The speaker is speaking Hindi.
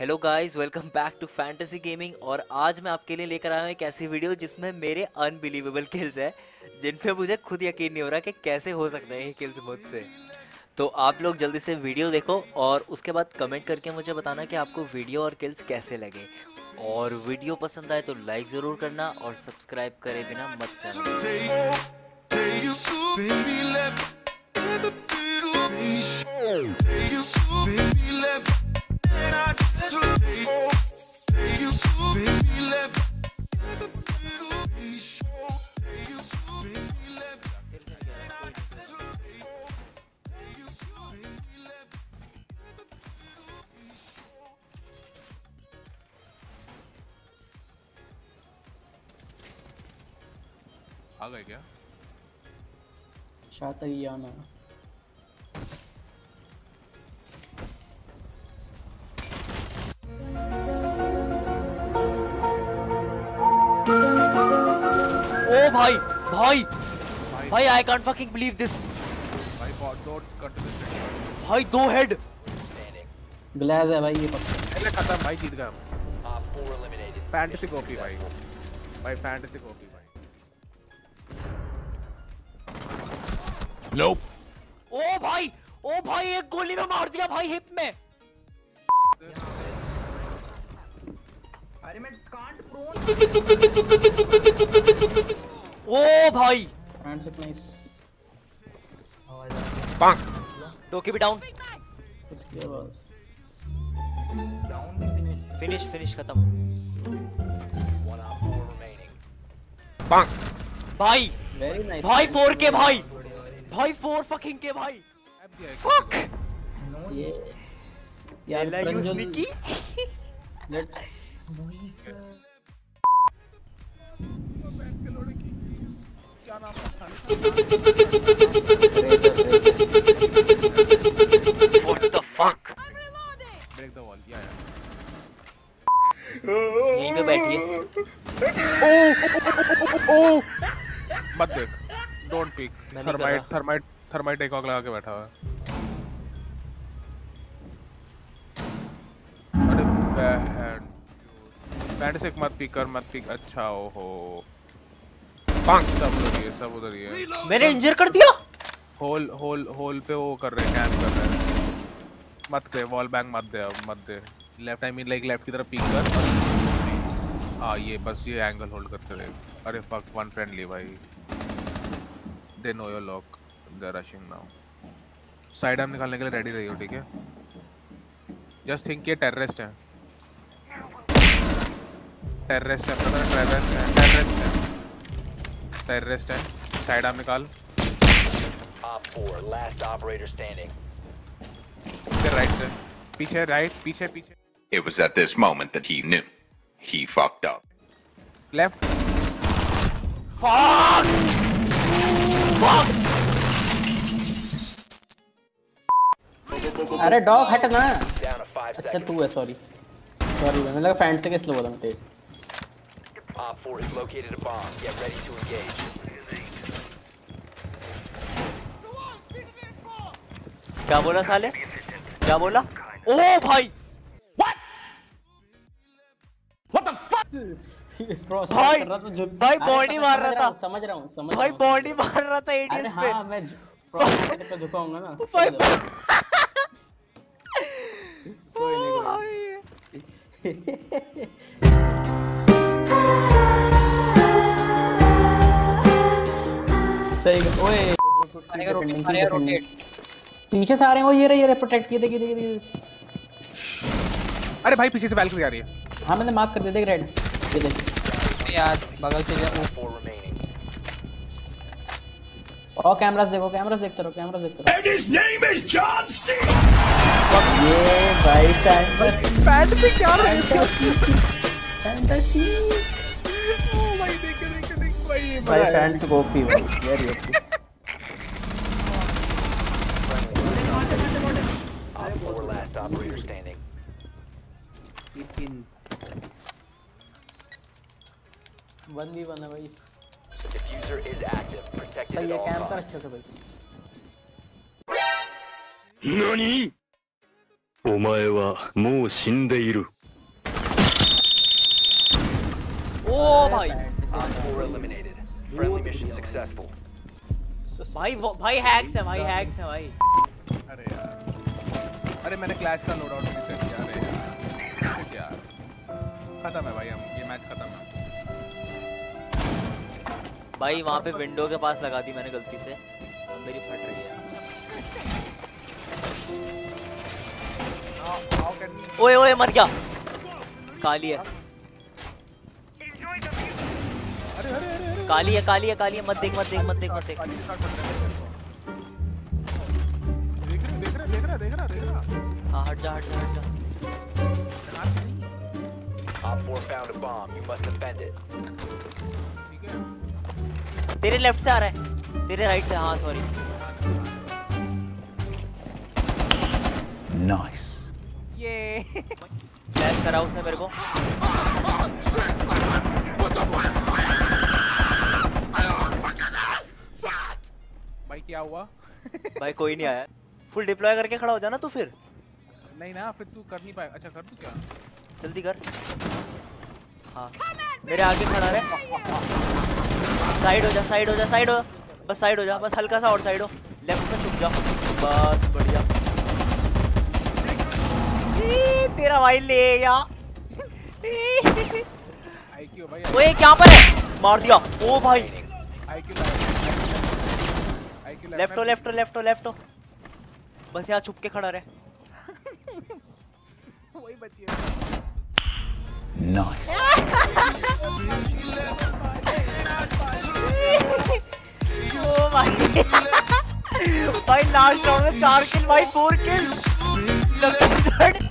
Hello guys, welcome back to fantasy gaming. और आज मैं आपके लिए लेकर आया हूँ एक ऐसी वीडियो जिसमें मेरे अनबिलीवेबल किल्स है, जिन पे मुझे खुद यकीन नहीं हो रहा कि कैसे हो सकता है ये किल्स मुझसे। तो आप लोग जल्दी से वीडियो देखो और उसके बाद कमेंट करके मुझे बताना कि आपको वीडियो और किल्स कैसे लगे। और वीडियो पसंद आए तो लाइक ज़रूर करना और सब्सक्राइब करे बिना मत करना। आ गए क्या? शातियाना भाई भाई भाई I can't fucking believe this. भाई डॉट कट दिस। भाई दो हेड ग्लास है भाई, ये पक्का पहले खत्म। भाई जीत गया आप, फोर एलिमिनेटेड। फैंटेसी कॉपी भाई, भाई फैंटेसी कॉपी भाई। नोप। ओ भाई एक गोली में मार दिया भाई, हिप में। अरे मैं कांट प्रोन। ओ भाई टोकी भी डाउन, फिनिश फिनिश खत्म। भाई भाई 4K भाई, भाई 4 फकिंग के भाई। फक यार, यूज निकी What the fuck? Break the wall, yeah. यहीं पे बैठिए। Oh, मत देख, don't peek. थर्माइट एक आग लगा के बैठा हुआ है। अरे बैंड से मत पीक। अच्छा ओहो, सब उधर ही है। मैंने इंजर कर दिया। होल पे वो कर रहे हैं, कैंप कर रहे हैं। मत दे वॉल बैंग, मत दे। Left I mean like left की तरफ पीक कर। हाँ ये बस ये एंगल होल्ड करते रहे। अरे फक, वन फ्रेंडली भाई। They know your lock, they are rushing now. Side arm निकालने के लिए रेडी रहियो, ठीक है? जस्ट थिंक ये टेररिस्ट है, टेररिस्ट है, टेररिस्ट है। टेररिस्ट है, साइड आर्म निकाल। राइट से पीछे, राइट पीछे। It was at this moment that he knew he fucked up. Left. Fuck. Fuck. अरे डॉग हट ना। अच्छा तू है, सॉरी मैंने लगा फैंट से किस लो बोला मैं। Op 4 has located a bomb. Get ready to engage. क्या बोला साले? क्या बोला? ओ भाई! What? What the fuck? भाई बॉडी मार रहा था। समझ रहा हूँ। भाई बॉडी मार रहा था एडीएस पे। हाँ मैं प्रोसेस पे झुकाऊंगा ना। भाई ओए रोटेट पीछे से आ रहे हैं वो। ये प्रोटेक्ट किए देखिए। अरे भाई पीछे से बैल्कनी आ रही है। हां मैंने मार्क कर दिया, देख रेड। ये देख यार, बगल से जा। और कैमरास देखते रहो। And his name is John C. ये भाई पैंट पे क्या है? फैंटेसी। ओ भाई भाई फैंस कॉपी भाई, यार ये वन भी है भाई। सही है, कैंप कर अच्छे से भाई। नानी お前はもう死んでいる。ओ भाई भाई भाई हैक्स है भाई, हैक्स है भाई। अरे यार, अरे मैंने क्लैश का लोड आउट नहीं सेट किया। अरे यार यार खत्म है भाई, हम ये मैच खत्म है भाई। वहां पे विंडो के पास लगा दी मैंने गलती से, मेरी फट रही है। ओए ओए मर गया, काली है काली है काली है काली है। मत देख मत देख मत देख मत देख। देख रहा देख रहा देख रहा देख रहा। हां हट जा हट जा हट जा। Op 4 found a bomb, you must defend it. तेरे लेफ्ट से आ रहा है, तेरे राइट से। हां सॉरी। नाइस, ये फ्लैश करा उसने मेरे को। What the fuck? भाई क्या हुआ? भाई कोई नहीं आया। फुल डिप्लॉय करके खड़ा हो जाना तू फिर। नहीं ना फिर तू कर नहीं पाए। अच्छा कर तू क्या? जल्दी कर। हाँ मेरे आगे खड़ा रहे। साइड हो जा साइड हो जा साइड हो, बस साइड हो जा बस, हल्का सा और साइड हो। लेफ्ट में छुप जा बस, बढ़िया। तेरा भाई ले या आईक्यू भाई। ओए क्या पर है? मार दिया। ओ भाई आईक्यू लेफ्ट हो लेफ्ट हो लेफ्ट हो लेफ्ट हो, बस यहाँ छुप के खड़ा रहे। वही बची है। नाइस। ओ भाई भाई लास्ट राउंड में 4 किल भाई, 4 किल।